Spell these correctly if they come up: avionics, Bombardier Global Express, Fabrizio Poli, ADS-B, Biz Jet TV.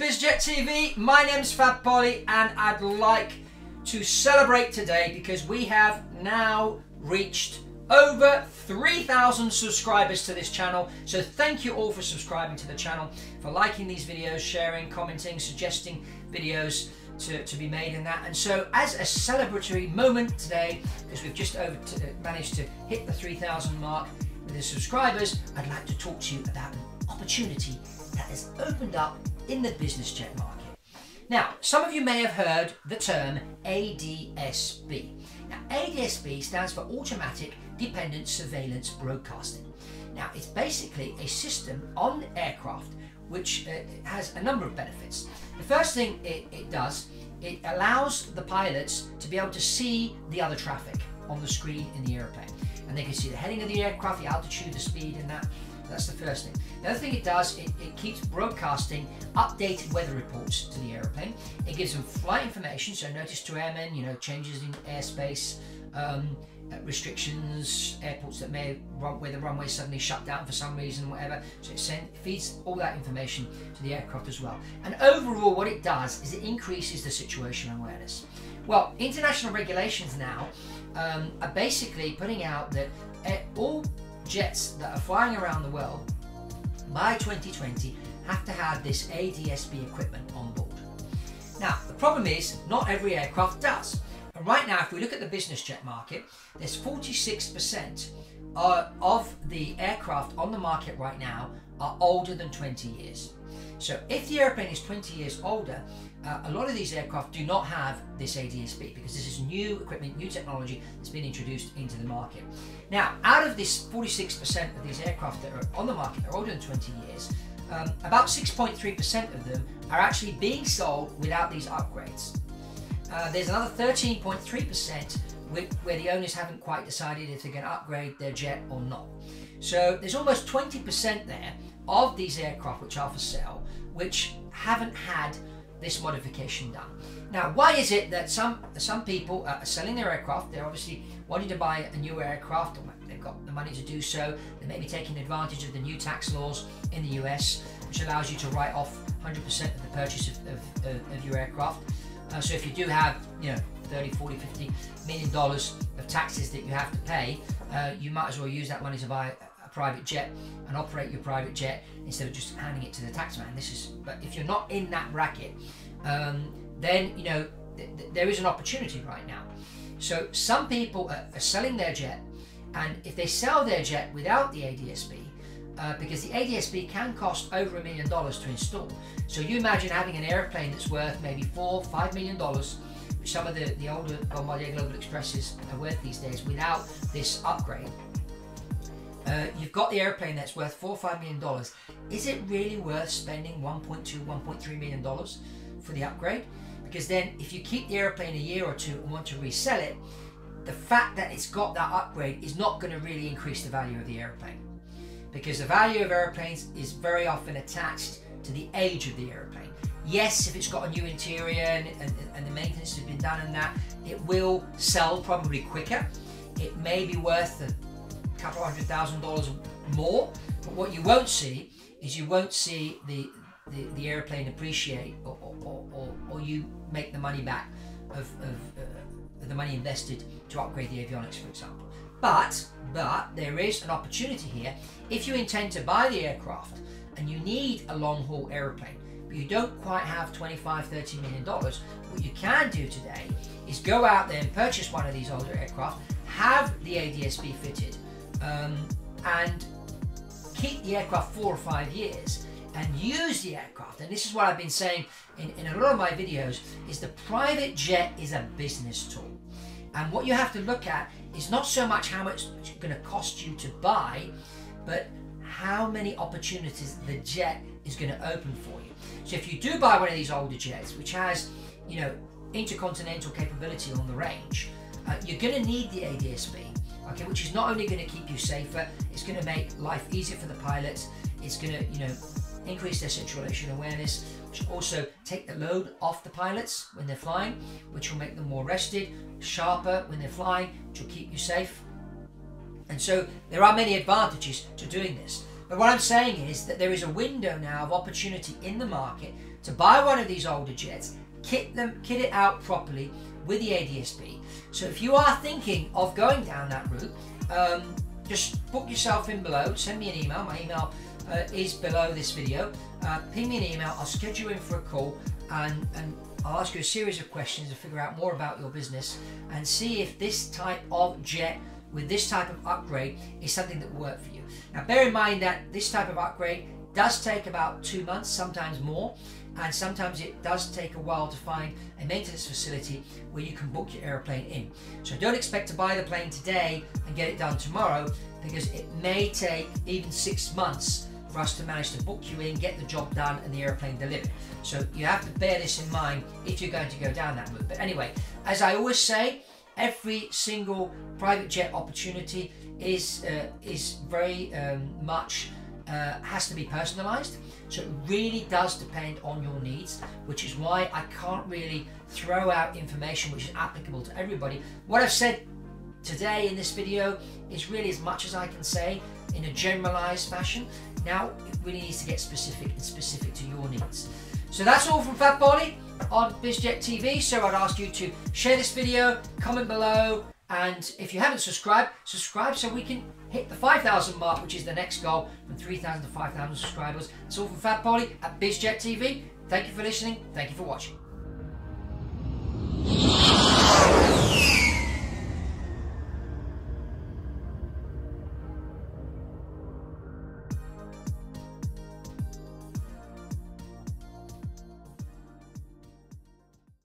to Biz Jet TV. My name's Fab Poli, and I'd like to celebrate today because we have now reached over 3,000 subscribers to this channel. So thank you all for subscribing to the channel, for liking these videos, sharing, commenting, suggesting videos to be made in that. And so as a celebratory moment today, because we've just managed to hit the 3,000 mark with the subscribers, I'd like to talk to you about an opportunity that has opened up in the business jet market. Now, some of you may have heard the term ADS-B. Now, ADS-B stands for Automatic Dependent Surveillance Broadcasting. Now, it's basically a system on aircraft which has a number of benefits. The first thing it does, it allows the pilots to be able to see the other traffic on the screen in the airplane. And they can see the heading of the aircraft, the altitude, the speed, and that. That's the first thing. The other thing it does, it keeps broadcasting updated weather reports to the airplane. It gives them flight information, so notice to airmen, you know, changes in airspace, restrictions, airports that may where the runway suddenly shut down for some reason, whatever. So it feeds all that information to the aircraft as well. And overall, what it does is it increases the situation awareness. Well, international regulations now are basically putting out that all jets that are flying around the world by 2020 have to have this ADS-B equipment on board. Now, the problem is not every aircraft does. And right now, if we look at the business jet market, there's 46% of the aircraft on the market right now are older than 20 years. So if the airplane is 20 years older, a lot of these aircraft do not have this ADS-B because this is new equipment, new technology that's been introduced into the market. Now, out of this 46% of these aircraft that are on the market that are older than 20 years, about 6.3% of them are actually being sold without these upgrades. There's another 13.3% where the owners haven't quite decided if they're going to upgrade their jet or not. So there's almost 20% there of these aircraft which are for sale, which haven't had this modification done. Now, why is it that some people are selling their aircraft? They're obviously wanting to buy a new aircraft, or they've got the money to do so. They may be taking advantage of the new tax laws in the US, which allows you to write off 100% of the purchase of your aircraft. So if you do have, you know, $30, $40, $50 million of taxes that you have to pay, you might as well use that money to buy a private jet and operate your private jet instead of just handing it to the tax man. But if you're not in that bracket, then you know there is an opportunity right now. So some people are selling their jet, and if they sell their jet without the ADS-B, because the ADS-B can cost over $1 million to install. So you imagine having an airplane that's worth maybe $4 or $5 million, which some of the older Bombardier Global Expresses are worth these days without this upgrade. You've got the airplane that's worth $4 or $5 million. Is it really worth spending $1.2, $1.3 million for the upgrade? Because then if you keep the airplane a year or two and want to resell it, the fact that it's got that upgrade is not going to really increase the value of the airplane. Because the value of airplanes is very often attached to the age of the airplane. Yes, if it's got a new interior and the maintenance has been done and that, it will sell probably quicker. It may be worth a couple of $100,000 more, but what you won't see is you won't see the airplane appreciate or you make the money back of the money invested to upgrade the avionics, for example. But there is an opportunity here. If you intend to buy the aircraft and you need a long-haul airplane, but you don't quite have $25, $30 million, what you can do today is go out there and purchase one of these older aircraft, have the ADS-B fitted, and keep the aircraft 4 or 5 years and use the aircraft. And this is what I've been saying in a lot of my videos, is the private jet is a business tool. And what you have to look at is not so much how much it's going to cost you to buy, but how many opportunities the jet is going to open for you. So if you do buy one of these older jets, which has, you know, intercontinental capability on the range, you're going to need the ADS-B, okay, which is not only going to keep you safer, it's going to make life easier for the pilots, it's going to, you know, increase their situation awareness, which also take the load off the pilots when they're flying, which will make them more rested, sharper when they're flying, which will keep you safe. And so there are many advantages to doing this. But what I'm saying is that there is a window now of opportunity in the market to buy one of these older jets, kit it out properly with the ADS-B. So if you are thinking of going down that route, just book yourself in below, send me an email, my email is below this video, ping me an email, I'll schedule you in for a call, and I'll ask you a series of questions to figure out more about your business and see if this type of jet with this type of upgrade is something that will work for you. Now bear in mind that this type of upgrade does take about 2 months, sometimes more, and sometimes it does take a while to find a maintenance facility where you can book your airplane in. So don't expect to buy the plane today and get it done tomorrow, because it may take even 6 months for us to manage to book you in, get the job done and the airplane delivered. So you have to bear this in mind if you're going to go down that route. But anyway, as I always say, every single private jet opportunity is very much has to be personalized. So it really does depend on your needs, which is why I can't really throw out information which is applicable to everybody. What I've said today in this video is really as much as I can say in a generalized fashion. Now it really needs to get specific and specific to your needs. So that's all from Fab Poli on BizJet TV. So I'd ask you to share this video, comment below, and if you haven't subscribed, subscribe so we can hit the 5,000 mark, which is the next goal, from 3,000 to 5,000 subscribers. That's all from Fab Poli at BizJet TV. Thank you for listening. Thank you for watching.